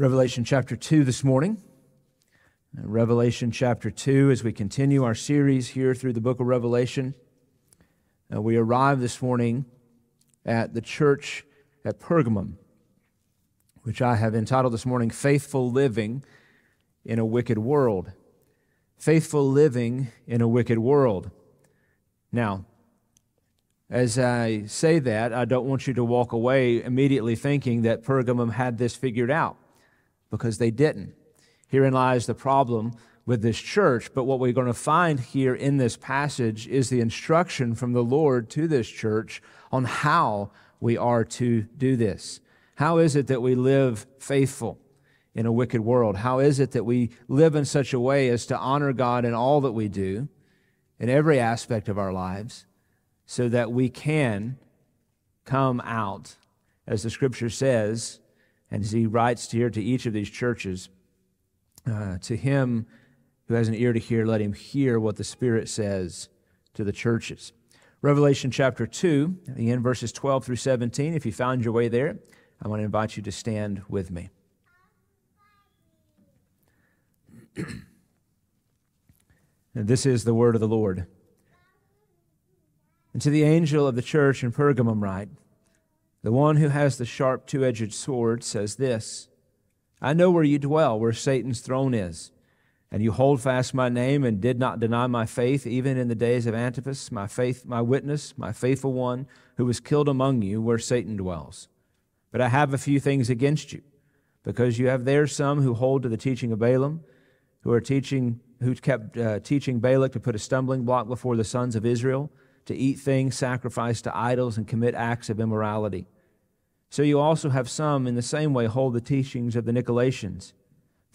Revelation chapter 2 this morning. Revelation chapter 2, as we continue our series here through the book of Revelation. We arrive this morning at the church at Pergamum, which I have entitled this morning, Faithful Living in a Wicked World. Faithful Living in a Wicked World. Now, as I say that, I don't want you to walk away immediately thinking that Pergamum had this figured out, because they didn't. Herein lies the problem with this church, but what we're going to find here in this passage is the instruction from the Lord to this church on how we are to do this. How is it that we live faithful in a wicked world? How is it that we live in such a way as to honor God in all that we do, in every aspect of our lives, so that we can come out, as the Scripture says, and as he writes here to each of these churches, to him who has an ear to hear, let him hear what the Spirit says to the churches. Revelation chapter 2, again, verses 12 through 17. If you found your way there, I want to invite you to stand with me. This is the word of the Lord. And to the angel of the church in Pergamum write, the one who has the sharp two-edged sword says this, I know where you dwell, where Satan's throne is, and you hold fast my name and did not deny my faith, even in the days of Antipas, my witness, my faithful one, who was killed among you, where Satan dwells. But I have a few things against you, because you have there some who hold to the teaching of Balaam, who kept teaching Balak to put a stumbling block before the sons of Israel, to eat things sacrificed to idols and commit acts of immorality. So you also have some in the same way hold the teachings of the Nicolaitans.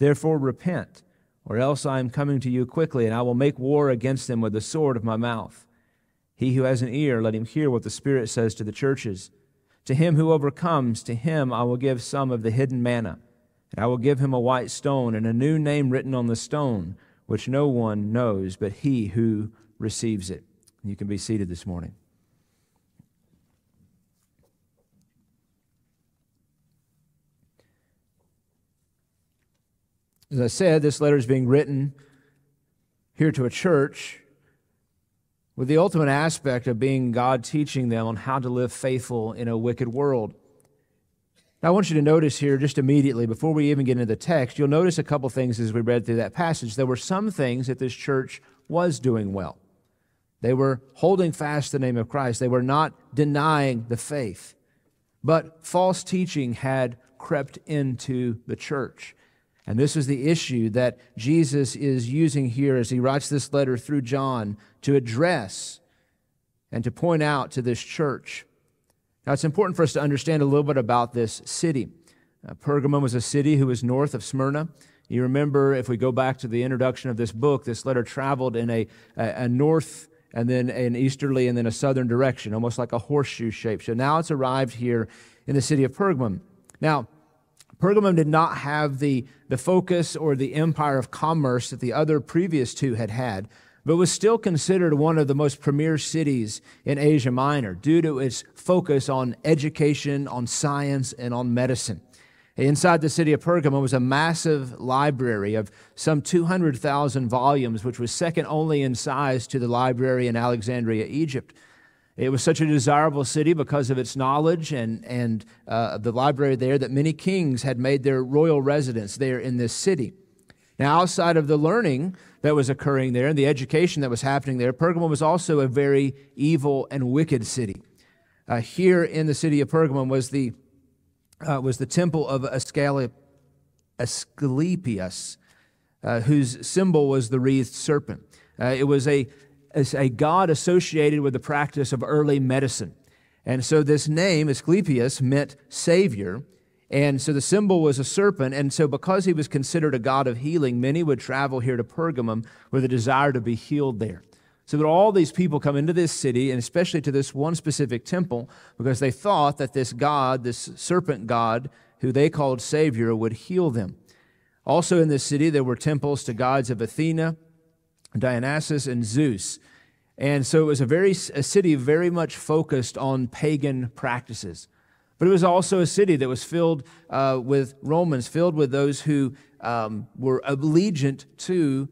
Therefore repent, or else I am coming to you quickly, and I will make war against them with the sword of my mouth. He who has an ear, let him hear what the Spirit says to the churches. To him who overcomes, to him I will give some of the hidden manna, and I will give him a white stone and a new name written on the stone, which no one knows but he who receives it. You can be seated this morning. As I said, this letter is being written here to a church with the ultimate aspect of being God teaching them on how to live faithful in a wicked world. Now, I want you to notice here just immediately, before we even get into the text, you'll notice a couple things as we read through that passage. There were some things that this church was doing well. They were holding fast the name of Christ. They were not denying the faith. But false teaching had crept into the church. And this is the issue that Jesus is using here as he writes this letter through John to address and to point out to this church. Now, it's important for us to understand a little bit about this city. Pergamum was a city who was north of Smyrna. You remember, if we go back to the introduction of this book, this letter traveled in a north and then an easterly and then a southern direction, almost like a horseshoe shape. So now it's arrived here in the city of Pergamum. Now, Pergamum did not have the focus or the empire of commerce that the other previous two had had, but was still considered one of the most premier cities in Asia Minor due to its focus on education, on science, and on medicine. Inside the city of Pergamum was a massive library of some 200,000 volumes, which was second only in size to the library in Alexandria, Egypt. It was such a desirable city because of its knowledge and the library there that many kings had made their royal residence there in this city. Now, outside of the learning that was occurring there and the education that was happening there, Pergamum was also a very evil and wicked city. Here in the city of Pergamum was the temple of Asclepius, whose symbol was the wreathed serpent. It was a god associated with the practice of early medicine. And so this name, Asclepius, meant savior. And so the symbol was a serpent. And so because he was considered a god of healing, many would travel here to Pergamum with a desire to be healed there. So that all these people come into this city, and especially to this one specific temple, because they thought that this god, this serpent god, who they called Savior, would heal them. Also in this city, there were temples to gods of Athena, Dionysus, and Zeus. And so it was a city very much focused on pagan practices. But it was also a city that was filled with Romans, filled with those who were allegiant to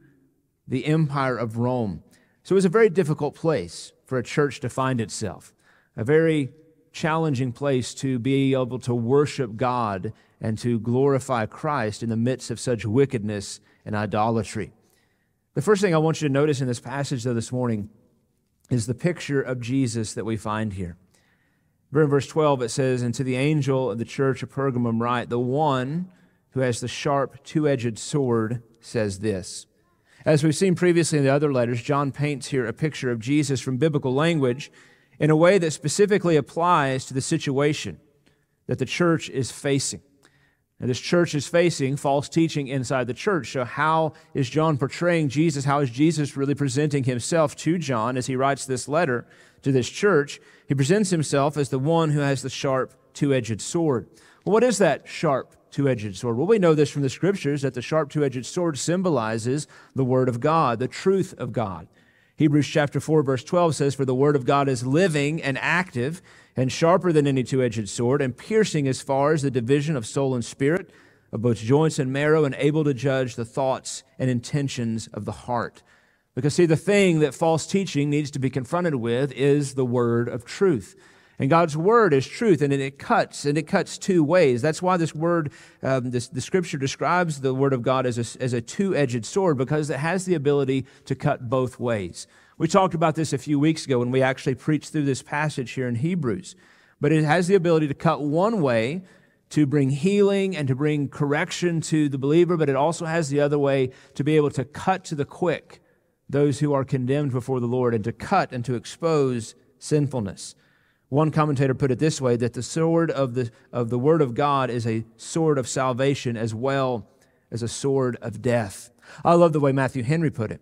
the empire of Rome. So it was a very difficult place for a church to find itself, a very challenging place to be able to worship God and to glorify Christ in the midst of such wickedness and idolatry. The first thing I want you to notice in this passage, though, this morning is the picture of Jesus that we find here. In verse 12, it says, "And to the angel of the church of Pergamum write, the one who has the sharp two-edged sword says this." As we've seen previously in the other letters, John paints here a picture of Jesus from biblical language in a way that specifically applies to the situation that the church is facing. Now, this church is facing false teaching inside the church. So how is John portraying Jesus? How is Jesus really presenting himself to John as he writes this letter to this church? He presents himself as the one who has the sharp two-edged sword. Well, what is that sharp two-edged sword? Well, we know this from the Scriptures, that the sharp two-edged sword symbolizes the Word of God, the truth of God. Hebrews chapter 4, verse 12 says, "For the Word of God is living and active, and sharper than any two-edged sword, and piercing as far as the division of soul and spirit, of both joints and marrow, and able to judge the thoughts and intentions of the heart." Because, see, the thing that false teaching needs to be confronted with is the word of truth. And God's word is truth, and it cuts two ways. That's why this word, the Scripture describes the word of God as a two-edged sword, because it has the ability to cut both ways. We talked about this a few weeks ago when we actually preached through this passage here in Hebrews. But it has the ability to cut one way to bring healing and to bring correction to the believer, but it also has the other way to be able to cut to the quick those who are condemned before the Lord and to cut and to expose sinfulness. One commentator put it this way, that the sword of the Word of God is a sword of salvation as well as a sword of death. I love the way Matthew Henry put it.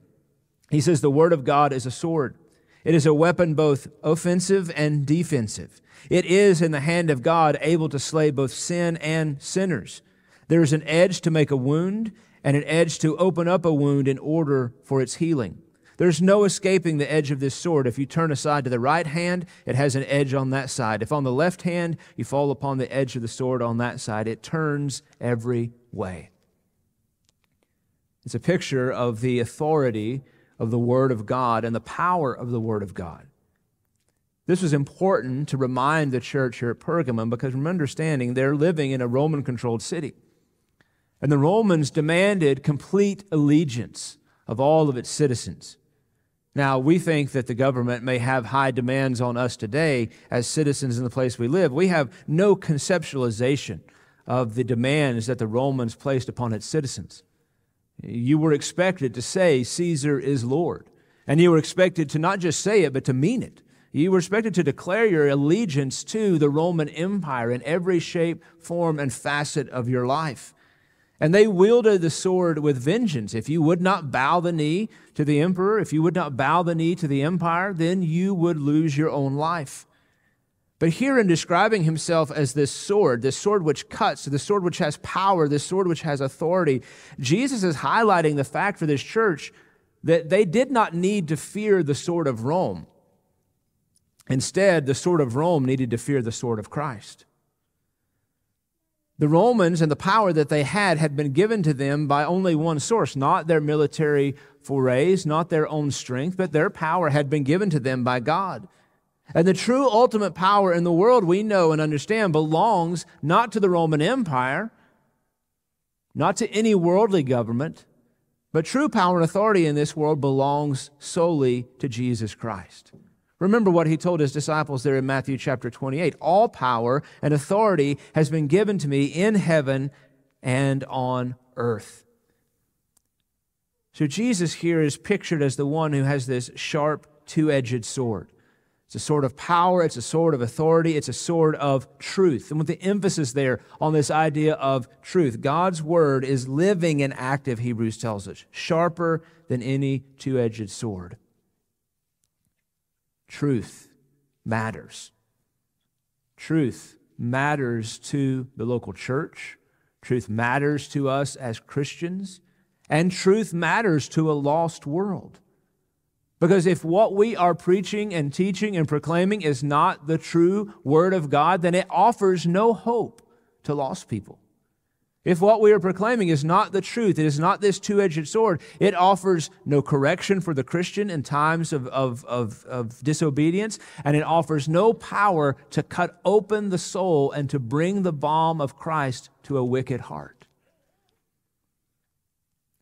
He says, "The Word of God is a sword. It is a weapon both offensive and defensive. It is, in the hand of God, able to slay both sin and sinners. There is an edge to make a wound and an edge to open up a wound in order for its healing. There's no escaping the edge of this sword. If you turn aside to the right hand, it has an edge on that side. If on the left hand, you fall upon the edge of the sword on that side, it turns every way." It's a picture of the authority of the Word of God and the power of the Word of God. This was important to remind the church here at Pergamum because, from understanding, they're living in a Roman-controlled city. And the Romans demanded complete allegiance of all of its citizens. Now, we think that the government may have high demands on us today as citizens in the place we live. We have no conceptualization of the demands that the Romans placed upon its citizens. You were expected to say, "Caesar is Lord." And you were expected to not just say it, but to mean it. You were expected to declare your allegiance to the Roman Empire in every shape, form, and facet of your life. And they wielded the sword with vengeance. If you would not bow the knee to the emperor, if you would not bow the knee to the empire, then you would lose your own life. But here, in describing himself as this sword which cuts, this sword which has power, this sword which has authority, Jesus is highlighting the fact for this church that they did not need to fear the sword of Rome. Instead, the sword of Rome needed to fear the sword of Christ. The Romans and the power that they had been given to them by only one source, not their military forays, not their own strength, but their power had been given to them by God. And the true ultimate power in the world, we know and understand, belongs not to the Roman Empire, not to any worldly government, but true power and authority in this world belongs solely to Jesus Christ. Remember what he told his disciples there in Matthew chapter 28. "All power and authority has been given to me in heaven and on earth." So Jesus here is pictured as the one who has this sharp two-edged sword. It's a sword of power, it's a sword of authority, it's a sword of truth. And with the emphasis there on this idea of truth, God's word is living and active, Hebrews tells us, sharper than any two-edged sword. Truth matters. Truth matters to the local church. Truth matters to us as Christians. And truth matters to a lost world. Because if what we are preaching and teaching and proclaiming is not the true Word of God, then it offers no hope to lost people. If what we are proclaiming is not the truth, it is not this two-edged sword, it offers no correction for the Christian in times of disobedience, and it offers no power to cut open the soul and to bring the balm of Christ to a wicked heart.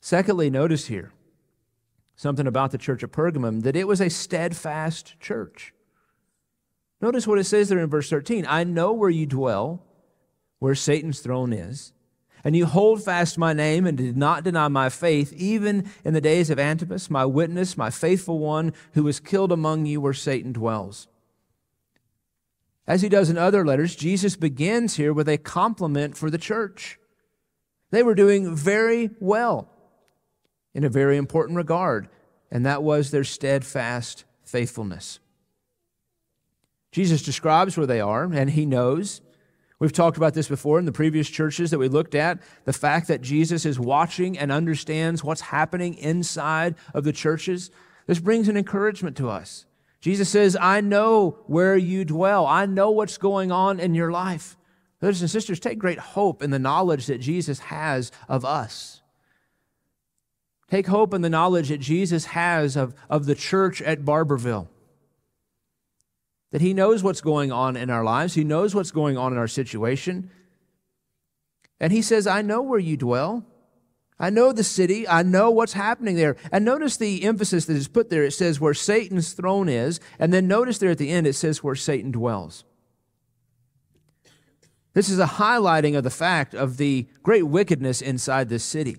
Secondly, notice here something about the church of Pergamum, that it was a steadfast church. Notice what it says there in verse 13, "I know where you dwell, where Satan's throne is, and you hold fast my name and did not deny my faith, even in the days of Antipas, my witness, my faithful one, who was killed among you where Satan dwells." As he does in other letters, Jesus begins here with a compliment for the church. They were doing very well in a very important regard, and that was their steadfast faithfulness. Jesus describes where they are, and he knows. We've talked about this before in the previous churches that we looked at, the fact that Jesus is watching and understands what's happening inside of the churches. This brings an encouragement to us. Jesus says, "I know where you dwell. I know what's going on in your life." Brothers and sisters, take great hope in the knowledge that Jesus has of us. Take hope in the knowledge that Jesus has of the church at Barberville. That he knows what's going on in our lives. He knows what's going on in our situation. And he says, "I know where you dwell. I know the city. I know what's happening there." And notice the emphasis that is put there. It says where Satan's throne is. And then notice there at the end, it says where Satan dwells. This is a highlighting of the fact of the great wickedness inside this city.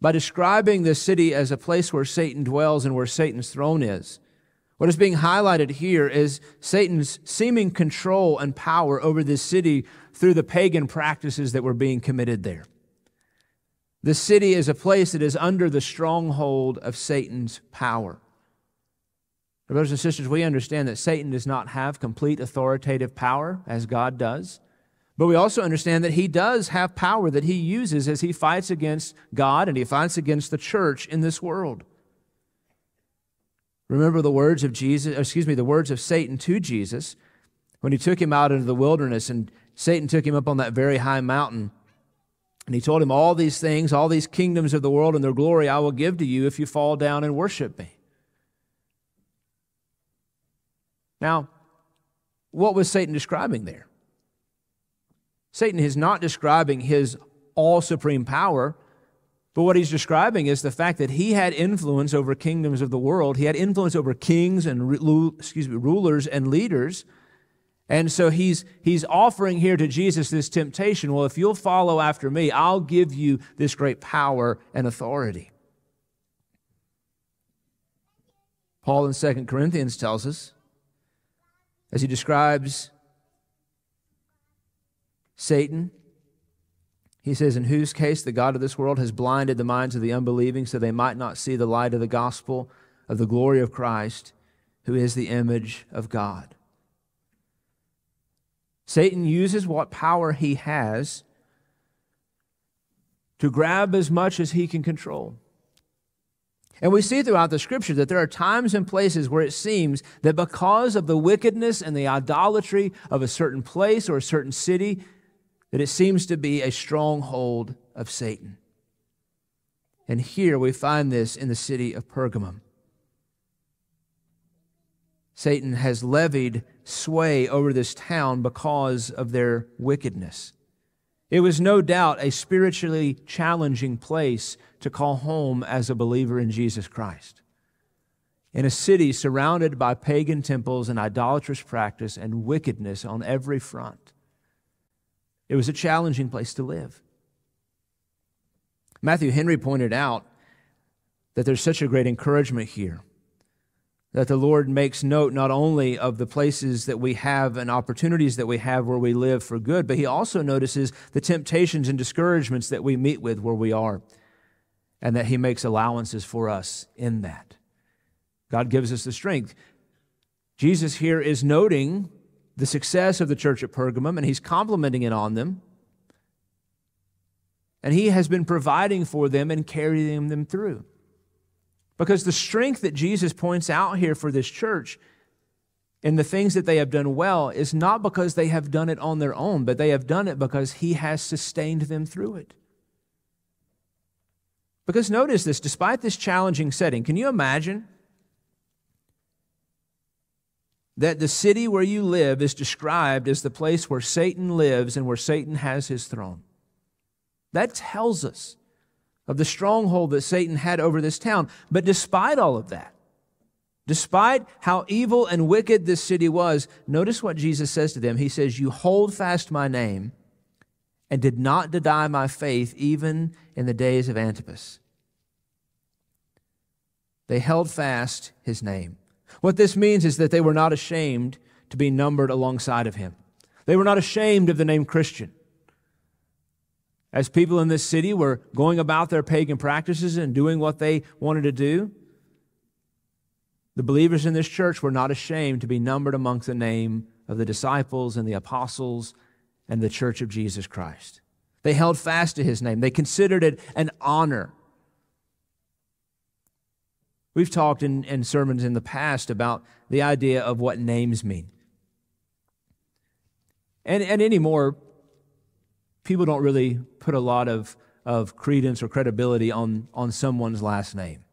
By describing this city as a place where Satan dwells and where Satan's throne is, what is being highlighted here is Satan's seeming control and power over this city through the pagan practices that were being committed there. The city is a place that is under the stronghold of Satan's power. Brothers and sisters, we understand that Satan does not have complete authoritative power as God does, but we also understand that he does have power that he uses as he fights against God and he fights against the church in this world. Remember the words of Satan to Jesus when he took him out into the wilderness, and Satan took him up on that very high mountain, and he told him, "All these things, all these kingdoms of the world and their glory I will give to you if you fall down and worship me." Now, what was Satan describing there? Satan is not describing his all-supreme power, but what he's describing is the fact that he had influence over kingdoms of the world. He had influence over kings and rulers and leaders. And so he's offering here to Jesus this temptation. Well, if you'll follow after me, I'll give you this great power and authority. Paul in 2 Corinthians tells us, as he describes Satan, he says, "In whose case the God of this world has blinded the minds of the unbelieving so they might not see the light of the gospel of the glory of Christ, who is the image of God." Satan uses what power he has to grab as much as he can control. And we see throughout the Scripture that there are times and places where it seems that because of the wickedness and the idolatry of a certain place or a certain city, that it seems to be a stronghold of Satan. And here we find this in the city of Pergamum. Satan has levied sway over this town because of their wickedness. It was no doubt a spiritually challenging place to call home as a believer in Jesus Christ, in a city surrounded by pagan temples and idolatrous practice and wickedness on every front. It was a challenging place to live. Matthew Henry pointed out that there's such a great encouragement here, that the Lord makes note not only of the places that we have and opportunities that we have where we live for good, but he also notices the temptations and discouragements that we meet with where we are, and that he makes allowances for us in that. God gives us the strength. Jesus here is noting the success of the church at Pergamum, and he's complimenting it on them. And he has been providing for them and carrying them through. Because the strength that Jesus points out here for this church and the things that they have done well is not because they have done it on their own, but they have done it because he has sustained them through it. Because notice this, despite this challenging setting, can you imagine that the city where you live is described as the place where Satan lives and where Satan has his throne? That tells us of the stronghold that Satan had over this town. But despite all of that, despite how evil and wicked this city was, notice what Jesus says to them. He says, "You hold fast my name and did not deny my faith even in the days of Antipas." They held fast his name. What this means is that they were not ashamed to be numbered alongside of him. They were not ashamed of the name Christian. As people in this city were going about their pagan practices and doing what they wanted to do, the believers in this church were not ashamed to be numbered amongst the name of the disciples and the apostles and the church of Jesus Christ. They held fast to his name. They considered it an honor. We've talked in sermons in the past about the idea of what names mean. And anymore, people don't really put a lot of credence or credibility on someone's last name.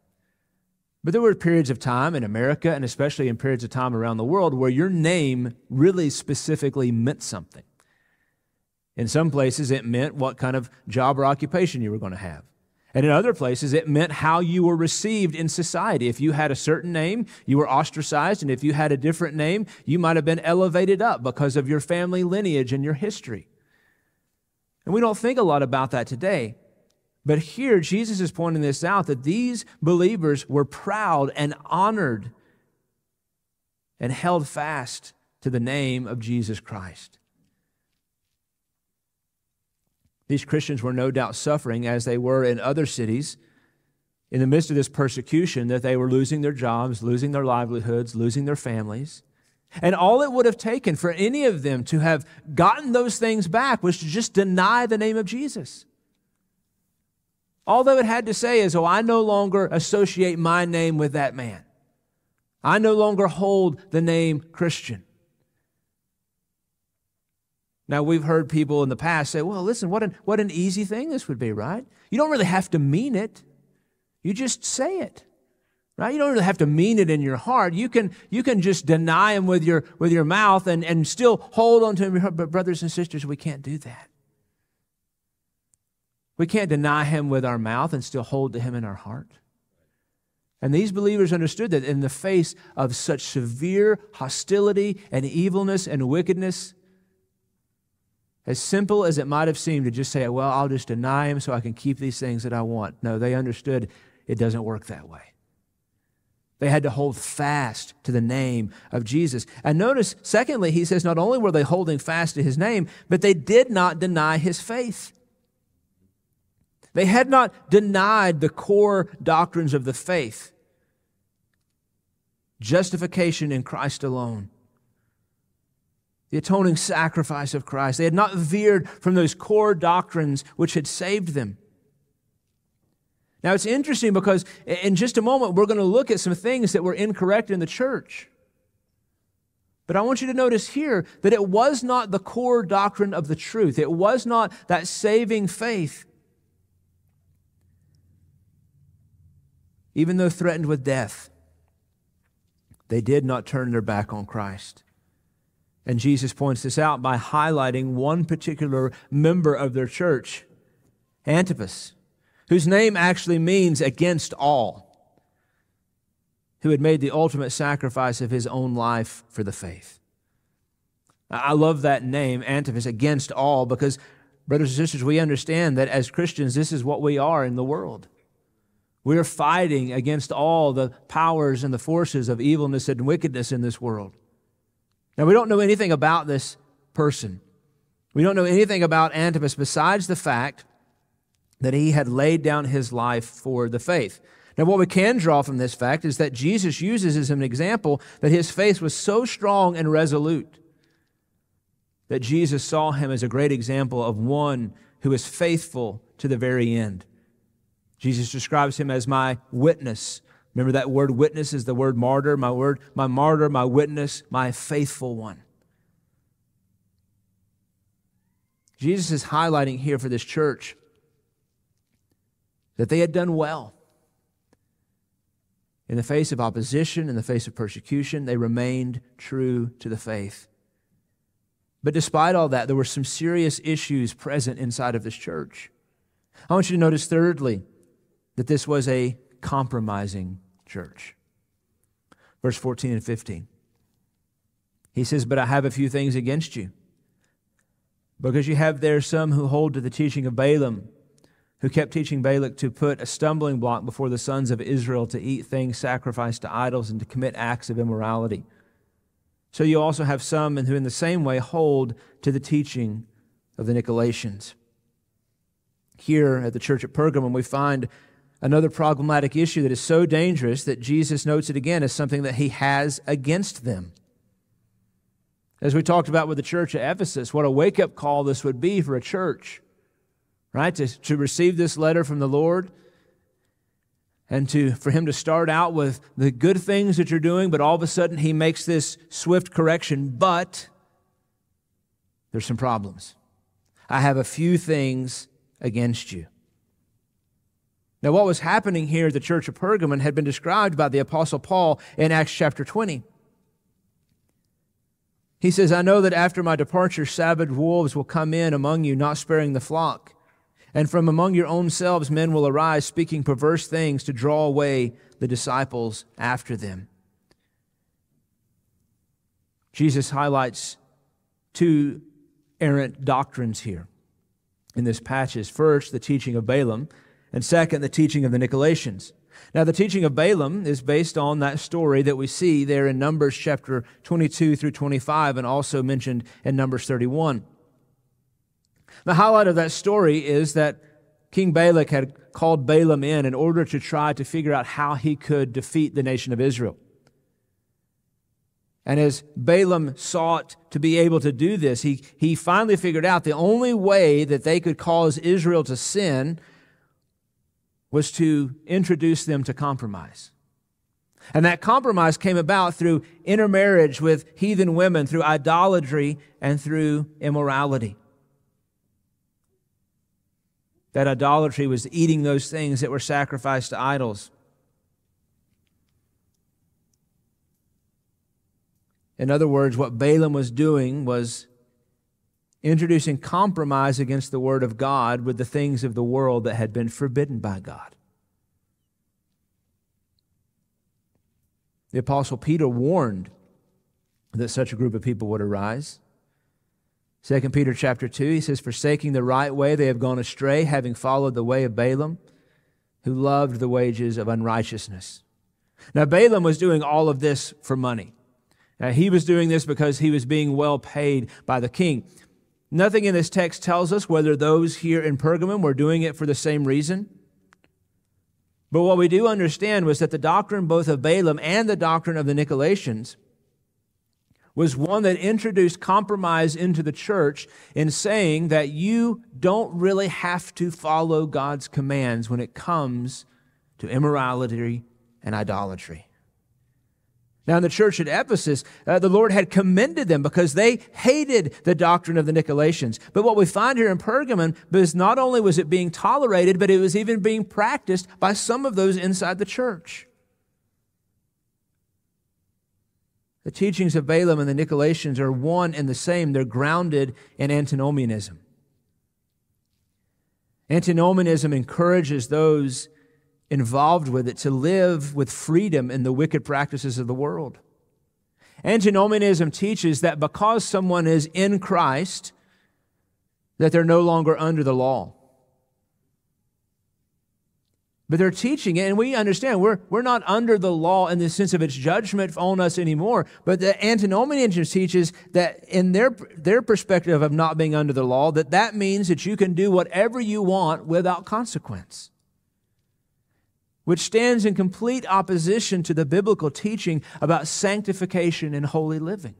But there were periods of time in America, and especially in periods of time around the world, where your name really specifically meant something. In some places, it meant what kind of job or occupation you were going to have. And in other places, it meant how you were received in society. If you had a certain name, you were ostracized, and if you had a different name, you might have been elevated up because of your family lineage and your history. And we don't think a lot about that today. But here, Jesus is pointing this out, that these believers were proud and honored and held fast to the name of Jesus Christ. These Christians were no doubt suffering, as they were in other cities, in the midst of this persecution, that they were losing their jobs, losing their livelihoods, losing their families. And all it would have taken for any of them to have gotten those things back was to just deny the name of Jesus. All they would have had to say is, "Oh, I no longer associate my name with that man. I no longer hold the name Christian." Now, we've heard people in the past say, "Well, listen, what an easy thing this would be, right? You don't really have to mean it. You just say it." Right? You don't really have to mean it in your heart. You can just deny him with your mouth and still hold on to him. But brothers and sisters, we can't do that. We can't deny him with our mouth and still hold to him in our heart. And these believers understood that in the face of such severe hostility and evilness and wickedness, as simple as it might have seemed to just say, "Well, I'll just deny him so I can keep these things that I want." No, they understood it doesn't work that way. They had to hold fast to the name of Jesus. And notice, secondly, he says not only were they holding fast to his name, but they did not deny his faith. They had not denied the core doctrines of the faith: justification in Christ alone, the atoning sacrifice of Christ. They had not veered from those core doctrines which had saved them. Now, it's interesting because in just a moment, we're going to look at some things that were incorrect in the church. But I want you to notice here that it was not the core doctrine of the truth. It was not that saving faith. Even though threatened with death, they did not turn their back on Christ. And Jesus points this out by highlighting one particular member of their church, Antipas, whose name actually means "against all," who had made the ultimate sacrifice of his own life for the faith. I love that name, Antipas, "against all," because, brothers and sisters, we understand that as Christians, this is what we are in the world. We are fighting against all the powers and the forces of evilness and wickedness in this world. Now, we don't know anything about this person. We don't know anything about Antipas besides the fact that he had laid down his life for the faith. Now, what we can draw from this fact is that Jesus uses as an example that his faith was so strong and resolute that Jesus saw him as a great example of one who is faithful to the very end. Jesus describes him as "my witness," Remember that word witness is the word martyr. My word, my martyr, my witness, my faithful one. Jesus is highlighting here for this church that they had done well. In the face of opposition, in the face of persecution, they remained true to the faith. But despite all that, there were some serious issues present inside of this church. I want you to notice, thirdly, that this was a compromising church. Verse 14 and 15. He says, "But I have a few things against you, because you have there some who hold to the teaching of Balaam, who kept teaching Balak to put a stumbling block before the sons of Israel, to eat things sacrificed to idols and to commit acts of immorality. So you also have some who in the same way hold to the teaching of the Nicolaitans." Here at the church at Pergamum, we find another problematic issue that is so dangerous that Jesus notes it again as something that he has against them. As we talked about with the church at Ephesus, what a wake-up call this would be for a church, right? To receive this letter from the Lord and for him to start out with the good things that you're doing, but all of a sudden he makes this swift correction, but there's some problems. I have a few things against you. Now, what was happening here at the church of Pergamum had been described by the Apostle Paul in Acts chapter 20. He says, "I know that after my departure, savage wolves will come in among you, not sparing the flock. And from among your own selves men will arise, speaking perverse things to draw away the disciples after them." Jesus highlights two errant doctrines here in this passage. First, the teaching of Balaam, and second, the teaching of the Nicolaitans. Now, the teaching of Balaam is based on that story that we see there in Numbers chapter 22 through 25 and also mentioned in Numbers 31. The highlight of that story is that King Balak had called Balaam in order to try to figure out how he could defeat the nation of Israel. And as Balaam sought to be able to do this, he finally figured out the only way that they could cause Israel to sin was to introduce them to compromise. And that compromise came about through intermarriage with heathen women, through idolatry, and through immorality. That idolatry was eating those things that were sacrificed to idols. In other words, what Balaam was doing was introducing compromise against the Word of God with the things of the world that had been forbidden by God. The Apostle Peter warned that such a group of people would arise. 2 Peter chapter 2, he says, "Forsaking the right way, they have gone astray, having followed the way of Balaam, who loved the wages of unrighteousness." Now, Balaam was doing all of this for money. Now, he was doing this because he was being well paid by the king. Nothing in this text tells us whether those here in Pergamum were doing it for the same reason. But what we do understand was that the doctrine both of Balaam and the doctrine of the Nicolaitans was one that introduced compromise into the church in saying that you don't really have to follow God's commands when it comes to immorality and idolatry. Now, in the church at Ephesus, the Lord had commended them because they hated the doctrine of the Nicolaitans. But what we find here in Pergamum is not only was it being tolerated, but it was even being practiced by some of those inside the church. The teachings of Balaam and the Nicolaitans are one and the same. They're grounded in antinomianism. Antinomianism encourages those involved with it to live with freedom in the wicked practices of the world. Antinomianism teaches that because someone is in Christ, that they're no longer under the law. But they're teaching it, and we understand we're not under the law in the sense of its judgment on us anymore, but the antinomianism teaches that in their perspective of not being under the law, that means that you can do whatever you want without consequence, which stands in complete opposition to the biblical teaching about sanctification and holy living.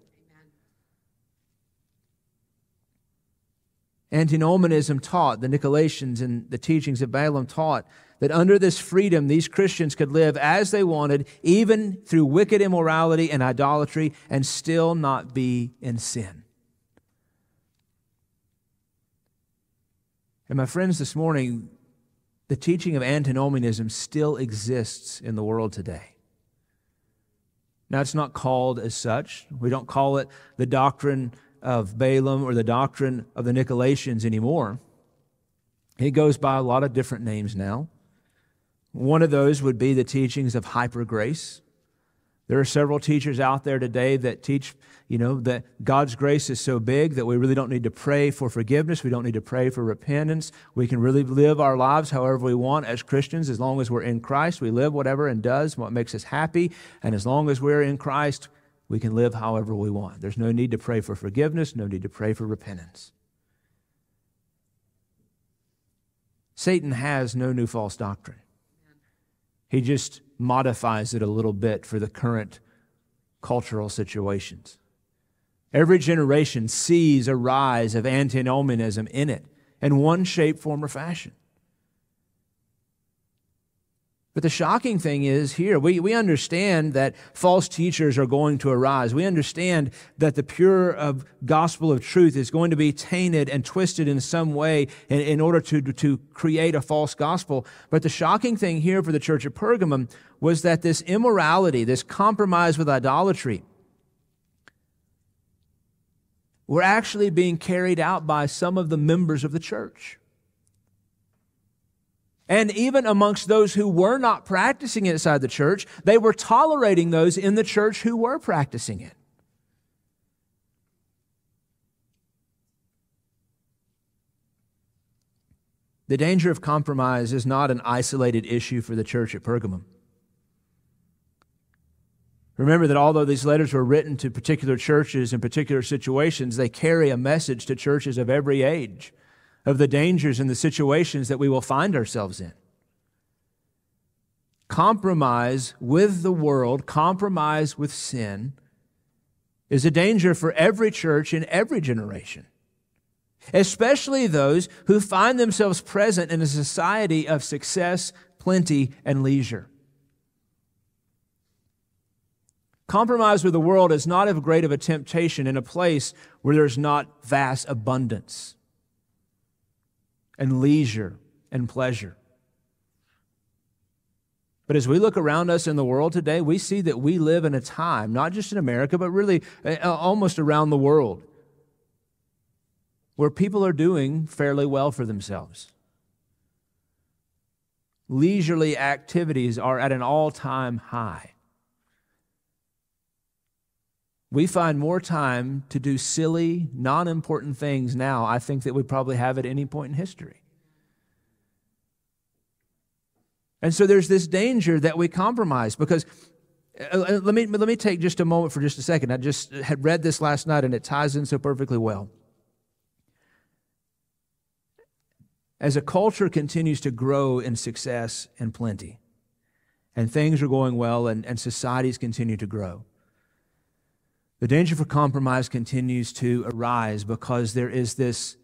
Antinomianism taught, the Nicolaitans and the teachings of Balaam taught, that under this freedom, these Christians could live as they wanted, even through wicked immorality and idolatry, and still not be in sin. And my friends, this morning, the teaching of antinomianism still exists in the world today. Now, it's not called as such. We don't call it the doctrine of Balaam or the doctrine of the Nicolaitans anymore. It goes by a lot of different names now. One of those would be the teachings of hypergrace. There are several teachers out there today that teach, that God's grace is so big that we really don't need to pray for forgiveness. We don't need to pray for repentance. We can really live our lives however we want as Christians. As long as we're in Christ, we live whatever and does what makes us happy. And as long as we're in Christ, we can live however we want. There's no need to pray for forgiveness, no need to pray for repentance. Satan has no new false doctrine. He just modifies it a little bit for the current cultural situations. Every generation sees a rise of antinomianism in it, in one shape, form, or fashion. But the shocking thing is here, we understand that false teachers are going to arise. We understand that the pure gospel of truth is going to be tainted and twisted in some way in order to create a false gospel. But the shocking thing here for the church at Pergamum was that this immorality, this compromise with idolatry, were actually being carried out by some of the members of the church. And even amongst those who were not practicing it inside the church, they were tolerating those in the church who were practicing it. The danger of compromise is not an isolated issue for the church at Pergamum. Remember that although these letters were written to particular churches in particular situations, they carry a message to churches of every age, of the dangers and the situations that we will find ourselves in. Compromise with the world, compromise with sin, is a danger for every church in every generation, especially those who find themselves present in a society of success, plenty, and leisure. Compromise with the world is not as great of a temptation in a place where there's not vast abundance and leisure and pleasure. But as we look around us in the world today, we see that we live in a time, not just in America, but really almost around the world, where people are doing fairly well for themselves. Leisurely activities are at an all-time high. We find more time to do silly, non-important things now, I think, that we probably have at any point in history. And so there's this danger that we compromise because, let me take just a moment for just a second. I just had read this last night and it ties in so perfectly well. As a culture continues to grow in success and plenty, and things are going well and societies continue to grow, the danger for compromise continues to arise because there is this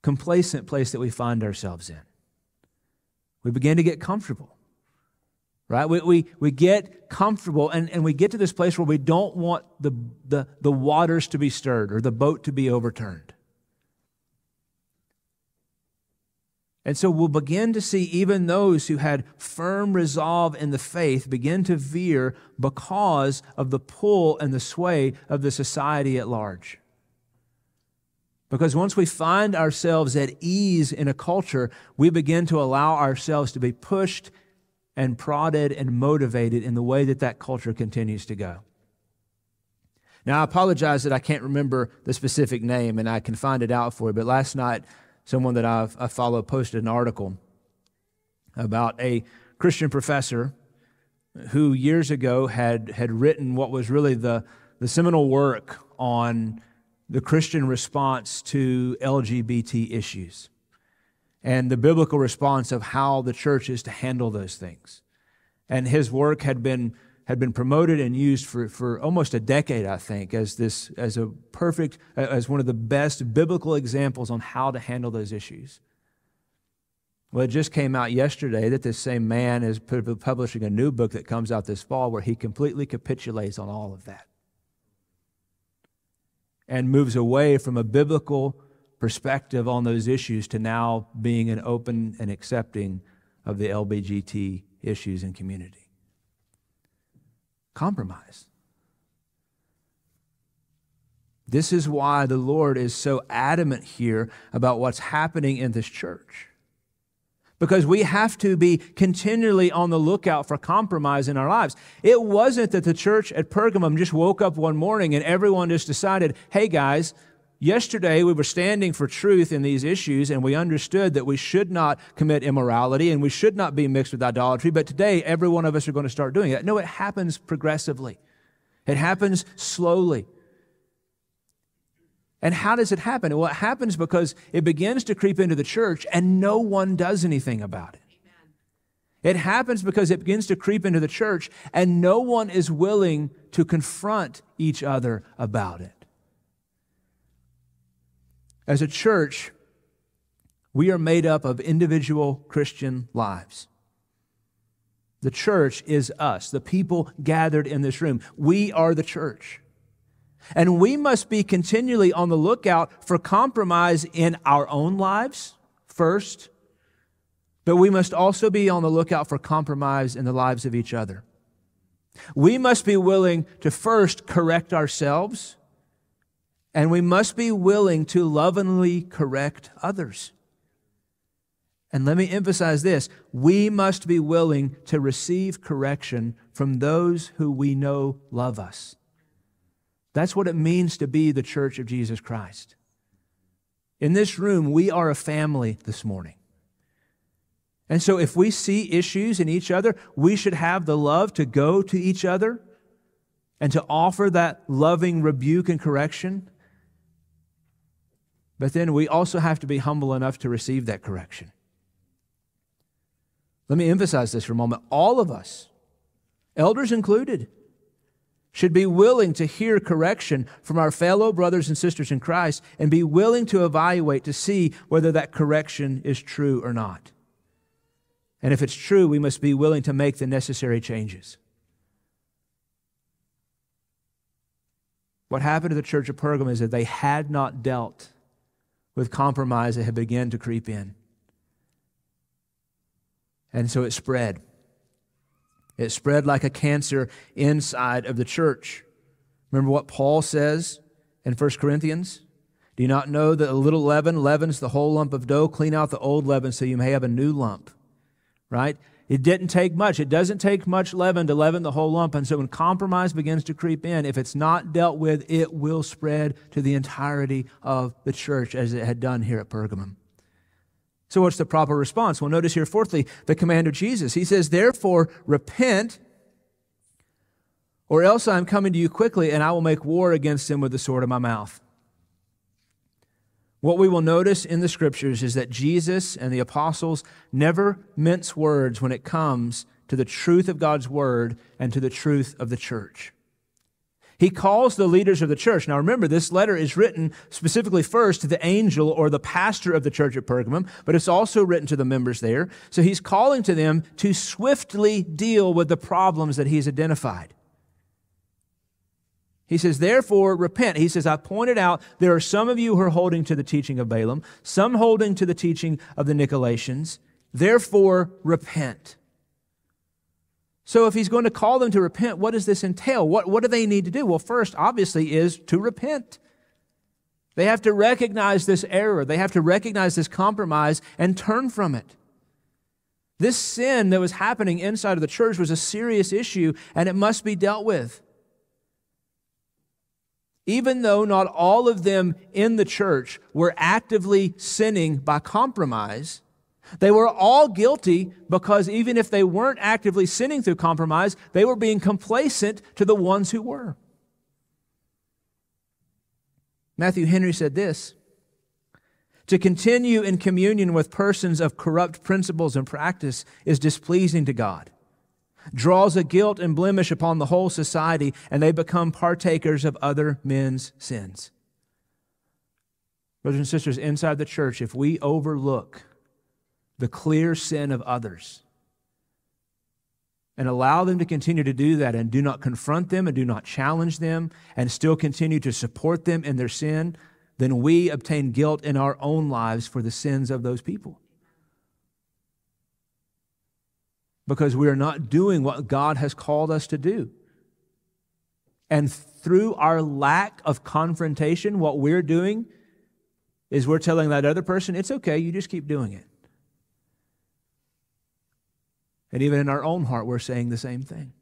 complacent place that we find ourselves in. We begin to get comfortable, right? We get comfortable and we get to this place where we don't want the waters to be stirred or the boat to be overturned. And so we'll begin to see even those who had firm resolve in the faith begin to veer because of the pull and the sway of the society at large. Because once we find ourselves at ease in a culture, we begin to allow ourselves to be pushed and prodded and motivated in the way that that culture continues to go. Now, I apologize that I can't remember the specific name, and I can find it out for you, but last night, someone that I follow posted an article about a Christian professor who years ago had written what was really the seminal work on the Christian response to LGBT issues and the biblical response of how the church is to handle those things. And his work had been had been promoted and used for almost a decade, I think, as one of the best biblical examples on how to handle those issues. Well, it just came out yesterday that this same man is publishing a new book that comes out this fall where he completely capitulates on all of that and moves away from a biblical perspective on those issues to now being an open and accepting of the LGBT issues in community. Compromise. This is why the Lord is so adamant here about what's happening in this church. Because we have to be continually on the lookout for compromise in our lives. It wasn't that the church at Pergamum just woke up one morning and everyone just decided, hey guys, yesterday we were standing for truth in these issues and we understood that we should not commit immorality and we should not be mixed with idolatry, but today every one of us are going to start doing that. No, it happens progressively. It happens slowly. And how does it happen? Well, it happens because it begins to creep into the church and no one does anything about it. Amen. It happens because it begins to creep into the church and no one is willing to confront each other about it. As a church, we are made up of individual Christian lives. The church is us, the people gathered in this room. We are the church. And we must be continually on the lookout for compromise in our own lives first, but we must also be on the lookout for compromise in the lives of each other. We must be willing to first correct ourselves, and we must be willing to lovingly correct others. And let me emphasize this, we must be willing to receive correction from those who we know love us. That's what it means to be the church of Jesus Christ. In this room, we are a family this morning. And so if we see issues in each other, we should have the love to go to each other and to offer that loving rebuke and correction. But then we also have to be humble enough to receive that correction. Let me emphasize this for a moment. All of us, elders included, should be willing to hear correction from our fellow brothers and sisters in Christ and be willing to evaluate to see whether that correction is true or not. And if it's true, we must be willing to make the necessary changes. What happened to the church of Pergamum is that they had not dealt with compromise that had begun to creep in. And so it spread. It spread like a cancer inside of the church. Remember what Paul says in 1 Corinthians? Do you not know that a little leaven leavens the whole lump of dough? Clean out the old leaven so you may have a new lump, right? It didn't take much. It doesn't take much leaven to leaven the whole lump. And so when compromise begins to creep in, if it's not dealt with, it will spread to the entirety of the church as it had done here at Pergamum. So what's the proper response? Well, notice here, fourthly, the command of Jesus. He says, therefore, repent, or else I am coming to you quickly, and I will make war against them with the sword of my mouth. What we will notice in the Scriptures is that Jesus and the apostles never mince words when it comes to the truth of God's Word and to the truth of the church. He calls the leaders of the church. Now remember, this letter is written specifically first to the angel or the pastor of the church at Pergamum, but it's also written to the members there. So he's calling to them to swiftly deal with the problems that he's identified. He says, therefore, repent. He says, I pointed out there are some of you who are holding to the teaching of Balaam, some holding to the teaching of the Nicolaitans. Therefore, repent. So if he's going to call them to repent, what does this entail? What do they need to do? Well, first, obviously, is to repent. They have to recognize this error. They have to recognize this compromise and turn from it. This sin that was happening inside of the church was a serious issue, and it must be dealt with. Even though not all of them in the church were actively sinning by compromise, they were all guilty because even if they weren't actively sinning through compromise, they were being complacent to the ones who were. Matthew Henry said this, to continue in communion with persons of corrupt principles and practice is displeasing to God. draws a guilt and blemish upon the whole society, and they become partakers of other men's sins. Brothers and sisters, inside the church, if we overlook the clear sin of others and allow them to continue to do that and do not confront them and do not challenge them and still continue to support them in their sin, then we obtain guilt in our own lives for the sins of those people, because we are not doing what God has called us to do. And through our lack of confrontation, what we're doing is we're telling that other person, it's okay, you just keep doing it. And even in our own heart, we're saying the same thing.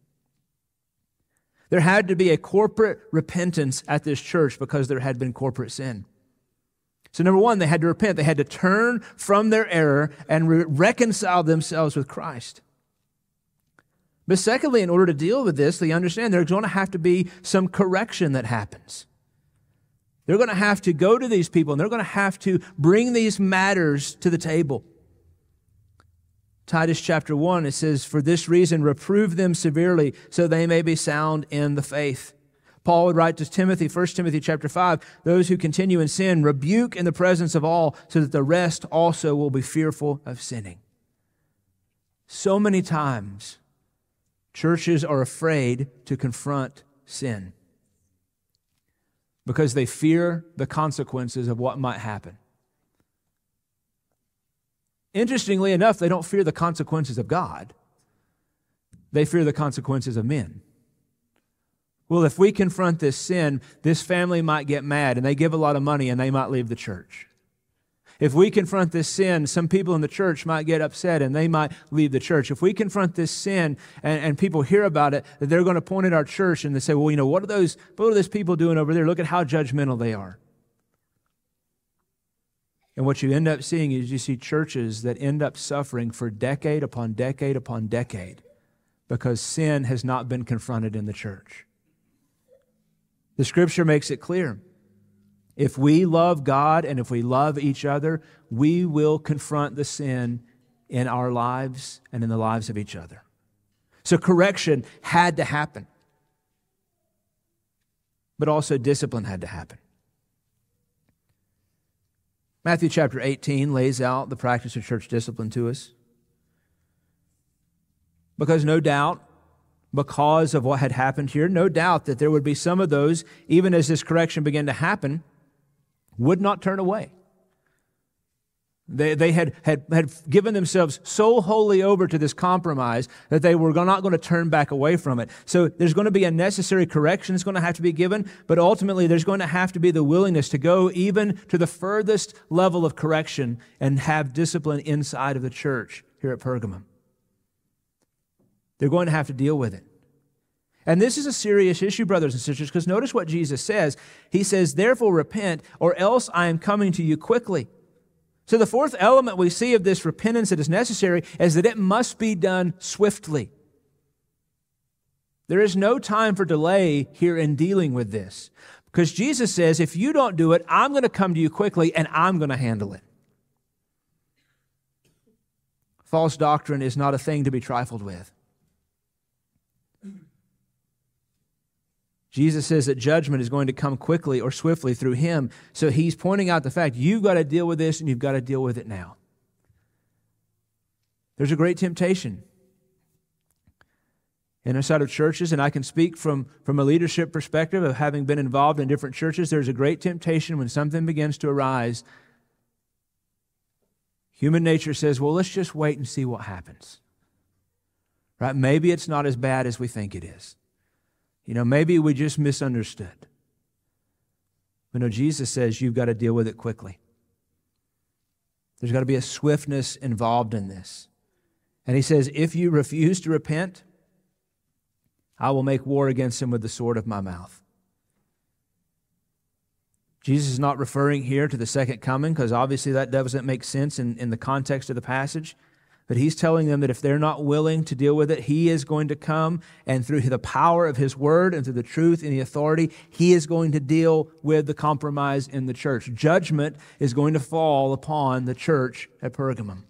There had to be a corporate repentance at this church because there had been corporate sin. So number one, they had to repent. They had to turn from their error and reconcile themselves with Christ. But secondly, in order to deal with this, they understand there's going to have to be some correction that happens. They're going to have to go to these people, and they're going to have to bring these matters to the table. Titus chapter 1, it says, "For this reason, reprove them severely, so they may be sound in the faith." Paul would write to Timothy, 1 Timothy chapter 5, "Those who continue in sin, rebuke in the presence of all, so that the rest also will be fearful of sinning." So many times, churches are afraid to confront sin because they fear the consequences of what might happen. Interestingly enough, they don't fear the consequences of God. They fear the consequences of men. Well, if we confront this sin, this family might get mad and they give a lot of money and they might leave the church. If we confront this sin, some people in the church might get upset and they might leave the church. If we confront this sin and people hear about it, they're going to point at our church and they say, well, you know, what are those people doing over there? Look at how judgmental they are. And what you end up seeing is you see churches that end up suffering for decade upon decade upon decade because sin has not been confronted in the church. The Scripture makes it clear. If we love God and if we love each other, we will confront the sin in our lives and in the lives of each other. So correction had to happen, but also discipline had to happen. Matthew chapter 18 lays out the practice of church discipline to us, because no doubt, because of what had happened here, no doubt that there would be some of those, even as this correction began to happen, would not turn away. They had given themselves so wholly over to this compromise that they were not going to turn back away from it. So there's going to be a necessary correction that's going to have to be given, but ultimately there's going to have to be the willingness to go even to the furthest level of correction and have discipline inside of the church here at Pergamum. They're going to have to deal with it. And this is a serious issue, brothers and sisters, because notice what Jesus says. He says, "Therefore repent, or else I am coming to you quickly." So the fourth element we see of this repentance that is necessary is that it must be done swiftly. There is no time for delay here in dealing with this, because Jesus says, if you don't do it, I'm going to come to you quickly and I'm going to handle it. False doctrine is not a thing to be trifled with. Jesus says that judgment is going to come quickly or swiftly through him. So he's pointing out the fact you've got to deal with this and you've got to deal with it now. There's a great temptation inside of churches, and I can speak from a leadership perspective of having been involved in different churches. There's a great temptation when something begins to arise. Human nature says, well, let's just wait and see what happens. Right? Maybe it's not as bad as we think it is. You know, maybe we just misunderstood. But no, Jesus says you've got to deal with it quickly. There's got to be a swiftness involved in this. And he says, if you refuse to repent, I will make war against him with the sword of my mouth. Jesus is not referring here to the second coming, because obviously that doesn't make sense in the context of the passage. But he's telling them that if they're not willing to deal with it, he is going to come, and through the power of his word and through the truth and the authority, he is going to deal with the compromise in the church. Judgment is going to fall upon the church at Pergamum.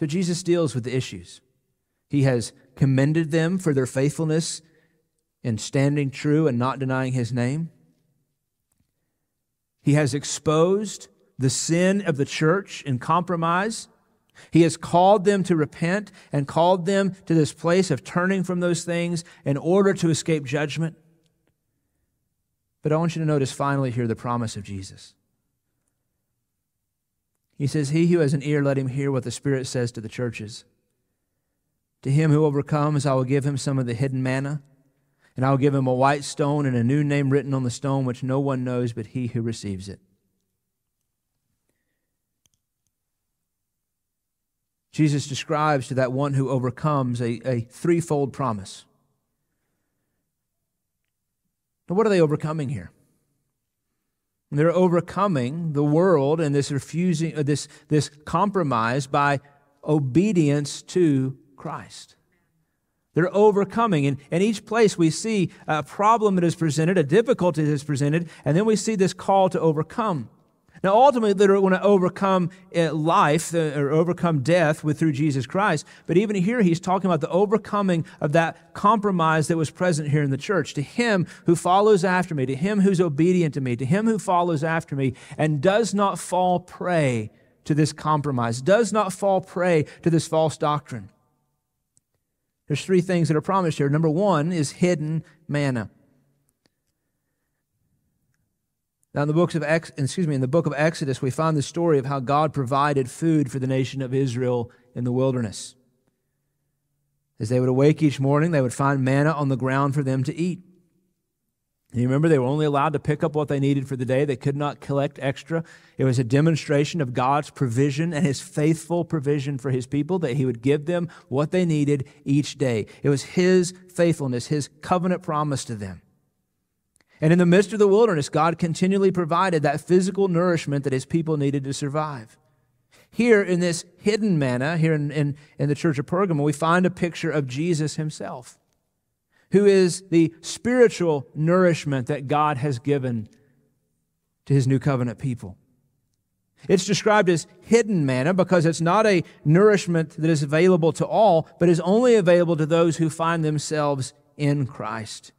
So Jesus deals with the issues. He has commended them for their faithfulness in standing true and not denying his name. He has exposed the sin of the church in compromise. He has called them to repent and called them to this place of turning from those things in order to escape judgment. But I want you to notice finally here the promise of Jesus. He says, "He who has an ear, let him hear what the Spirit says to the churches. To him who overcomes, I will give him some of the hidden manna, and I will give him a white stone and a new name written on the stone, which no one knows but he who receives it." Jesus describes to that one who overcomes a threefold promise. Now, what are they overcoming here? They're overcoming the world and this refusing, this compromise by obedience to Christ. They're overcoming. And in each place we see a problem that is presented, a difficulty that is presented, and then we see this call to overcome. Now, ultimately, they're going to overcome life or overcome death through Jesus Christ. But even here, he's talking about the overcoming of that compromise that was present here in the church. To him who follows after me, to him who's obedient to me, to him who follows after me and does not fall prey to this compromise, does not fall prey to this false doctrine. There's three things that are promised here. Number one is hidden manna. Now, in the book of Exodus, we find the story of how God provided food for the nation of Israel in the wilderness. As they would awake each morning, they would find manna on the ground for them to eat. And you remember, they were only allowed to pick up what they needed for the day. They could not collect extra. It was a demonstration of God's provision and His faithful provision for His people, that He would give them what they needed each day. It was His faithfulness, His covenant promise to them. And in the midst of the wilderness, God continually provided that physical nourishment that His people needed to survive. Here in this hidden manna, here in the church of Pergamum, we find a picture of Jesus Himself, who is the spiritual nourishment that God has given to His new covenant people. It's described as hidden manna because it's not a nourishment that is available to all, but is only available to those who find themselves in Christ.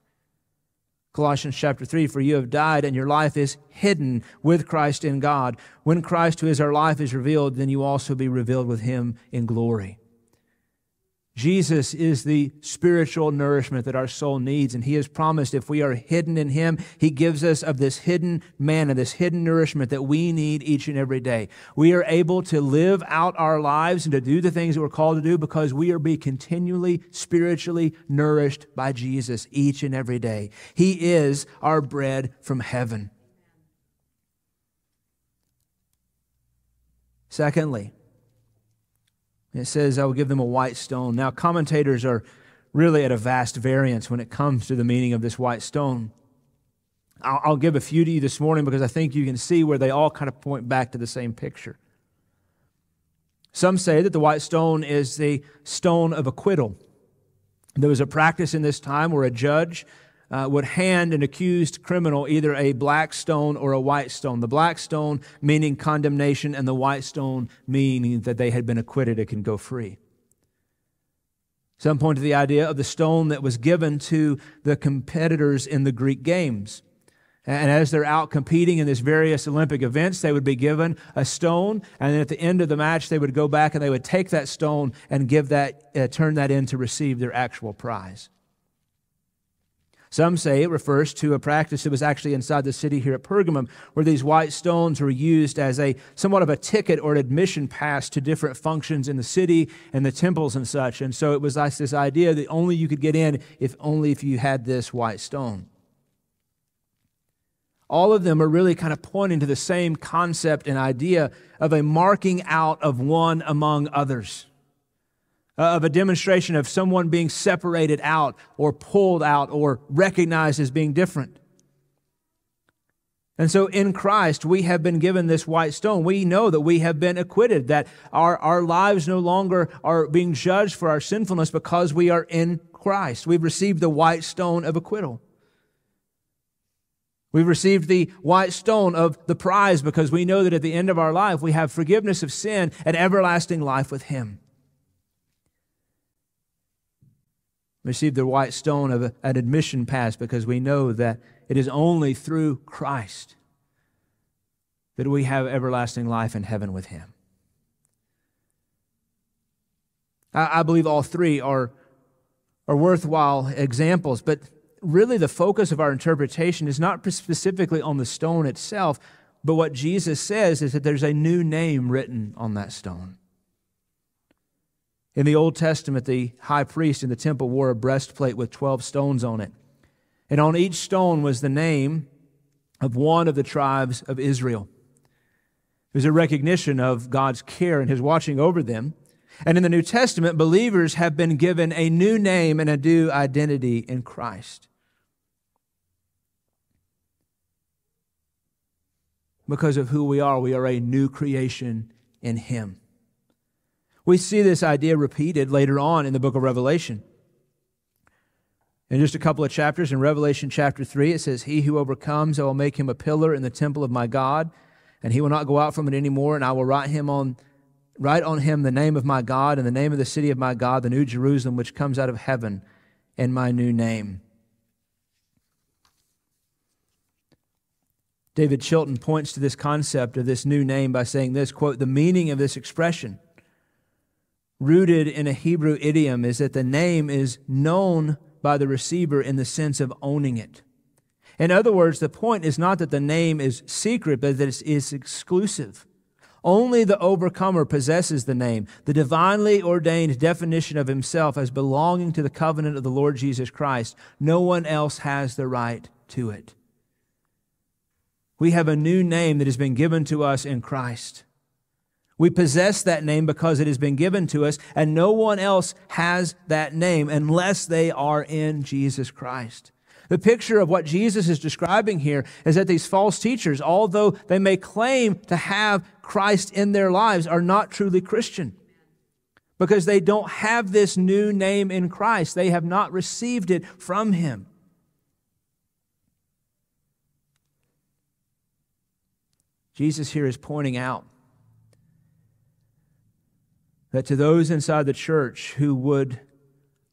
Colossians chapter 3, "For you have died, and your life is hidden with Christ in God. When Christ, who is our life, is revealed, then you also be revealed with Him in glory." Jesus is the spiritual nourishment that our soul needs, and He has promised if we are hidden in Him, He gives us of this hidden manna, this hidden nourishment that we need each and every day. We are able to live out our lives and to do the things that we're called to do because we are being continually spiritually nourished by Jesus each and every day. He is our bread from heaven. Secondly, it says, "I will give them a white stone." Now, commentators are really at a vast variance when it comes to the meaning of this white stone. I'll give a few to you this morning because I think you can see where they all kind of point back to the same picture. Some say that the white stone is the stone of acquittal. There was a practice in this time where a judge would hand an accused criminal either a black stone or a white stone. The black stone meaning condemnation, and the white stone meaning that they had been acquitted and can go free. Some point to the idea of the stone that was given to the competitors in the Greek games. And as they're out competing in these various Olympic events, they would be given a stone, and then at the end of the match, they would go back and they would take that stone and give that, turn that in to receive their actual prize. Some say it refers to a practice that was actually inside the city here at Pergamum, where these white stones were used as a somewhat of a ticket or an admission pass to different functions in the city and the temples and such. And so it was like this idea that only you could get in if you had this white stone. All of them are really kind of pointing to the same concept and idea of a marking out of one among others, of a demonstration of someone being separated out or pulled out or recognized as being different. And so in Christ, we have been given this white stone. We know that we have been acquitted, that our lives no longer are being judged for our sinfulness because we are in Christ. We've received the white stone of acquittal. We've received the white stone of the prize because we know that at the end of our life, we have forgiveness of sin and everlasting life with Him. received the white stone of an admission pass, because we know that it is only through Christ that we have everlasting life in heaven with Him. I believe all three are worthwhile examples, but really the focus of our interpretation is not specifically on the stone itself, but what Jesus says is that there's a new name written on that stone. In the Old Testament, the high priest in the temple wore a breastplate with 12 stones on it. And on each stone was the name of one of the tribes of Israel. It was a recognition of God's care and His watching over them. And in the New Testament, believers have been given a new name and a new identity in Christ. Because of who we are a new creation in Him. We see this idea repeated later on in the book of Revelation. In just a couple of chapters, in Revelation chapter 3, it says, "He who overcomes, I will make him a pillar in the temple of my God, and he will not go out from it anymore, and I will write on him the name of my God and the name of the city of my God, the new Jerusalem, which comes out of heaven, and my new name." David Chilton points to this concept of this new name by saying this, quote, "The meaning of this expression, rooted in a Hebrew idiom, is that the name is known by the receiver in the sense of owning it. In other words, the point is not that the name is secret, but that it is exclusive. Only the overcomer possesses the name, the divinely ordained definition of himself as belonging to the covenant of the Lord Jesus Christ. No one else has the right to it." We have a new name that has been given to us in Christ. We possess that name because it has been given to us, and no one else has that name unless they are in Jesus Christ. The picture of what Jesus is describing here is that these false teachers, although they may claim to have Christ in their lives, are not truly Christian because they don't have this new name in Christ. They have not received it from Him. Jesus here is pointing out that to those inside the church who would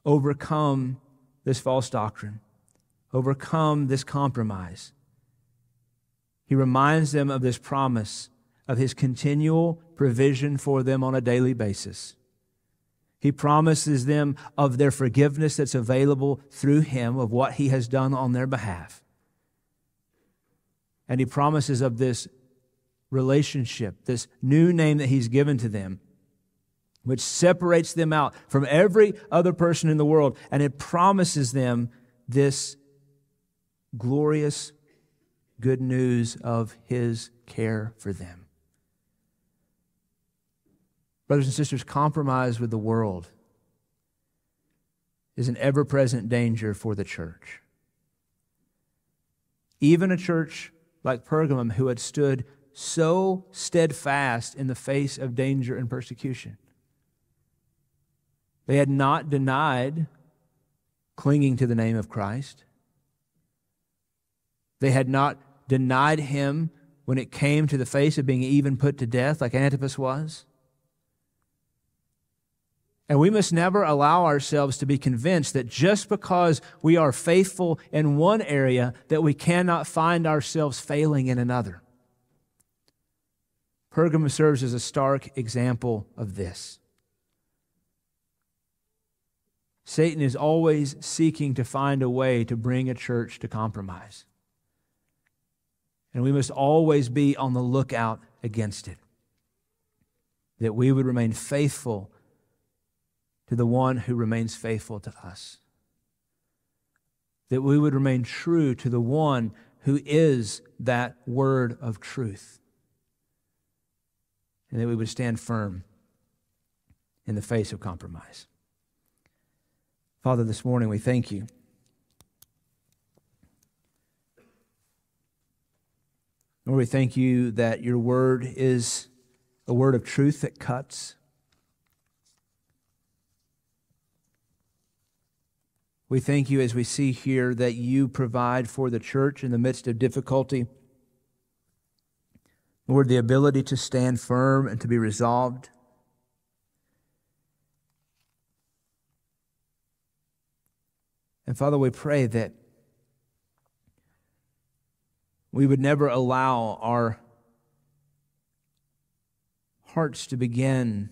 overcome this false doctrine, overcome this compromise, He reminds them of this promise of His continual provision for them on a daily basis. He promises them of their forgiveness that's available through Him, of what He has done on their behalf. And He promises of this relationship, this new name that He's given to them, which separates them out from every other person in the world, and it promises them this glorious good news of His care for them. Brothers and sisters, compromise with the world is an ever-present danger for the church. Even a church like Pergamum, who had stood so steadfast in the face of danger and persecution, they had not denied clinging to the name of Christ. They had not denied Him when it came to the face of being even put to death, like Antipas was. And we must never allow ourselves to be convinced that just because we are faithful in one area, that we cannot find ourselves failing in another. Pergamum serves as a stark example of this. Satan is always seeking to find a way to bring a church to compromise. And we must always be on the lookout against it, that we would remain faithful to the one who remains faithful to us, that we would remain true to the one who is that word of truth, and that we would stand firm in the face of compromise. Father, this morning we thank You and we thank You that Your word is a word of truth that cuts. We thank You, as we see here, that You provide for the church in the midst of difficulty, Lord, the ability to stand firm and to be resolved. And Father, we pray that we would never allow our hearts to begin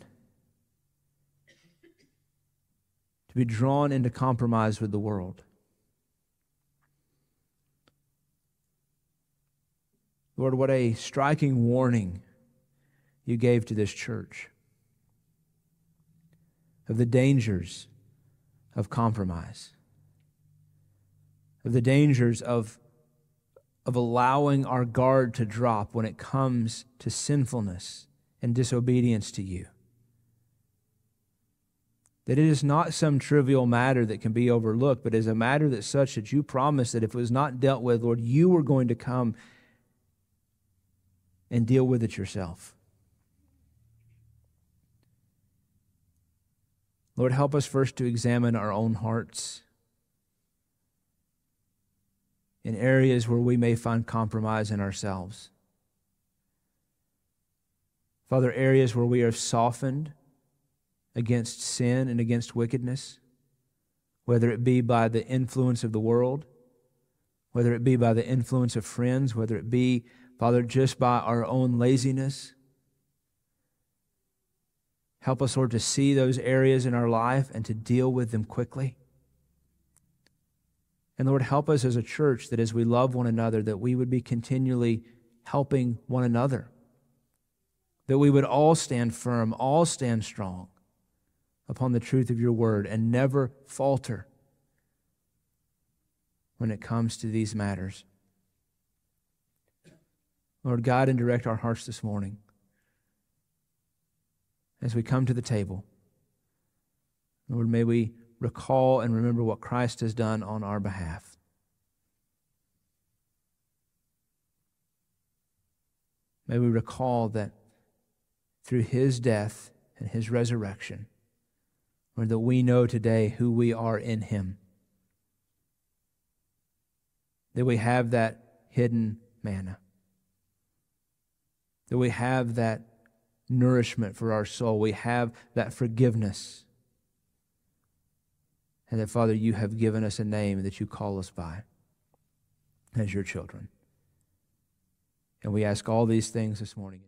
to be drawn into compromise with the world. Lord, what a striking warning you gave to this church of the dangers of compromise, of the dangers of allowing our guard to drop when it comes to sinfulness and disobedience to you. That it is not some trivial matter that can be overlooked, but is a matter that's such that you promised that if it was not dealt with, Lord, you were going to come and deal with it yourself. Lord, help us first to examine our own hearts in areas where we may find compromise in ourselves. Father, areas where we are softened against sin and against wickedness, whether it be by the influence of the world, whether it be by the influence of friends, whether it be, Father, just by our own laziness. Help us, Lord, to see those areas in our life and to deal with them quickly. And Lord, help us as a church that as we love one another, that we would be continually helping one another, that we would all stand firm, all stand strong upon the truth of your word and never falter when it comes to these matters. Lord, guide and direct our hearts this morning as we come to the table. Lord, may we recall and remember what Christ has done on our behalf. May we recall that through His death and His resurrection, Lord, that we know today who we are in Him, that we have that hidden manna, that we have that nourishment for our soul. We have that forgiveness. And that, Father, you have given us a name that you call us by as your children. And we ask all these things this morning.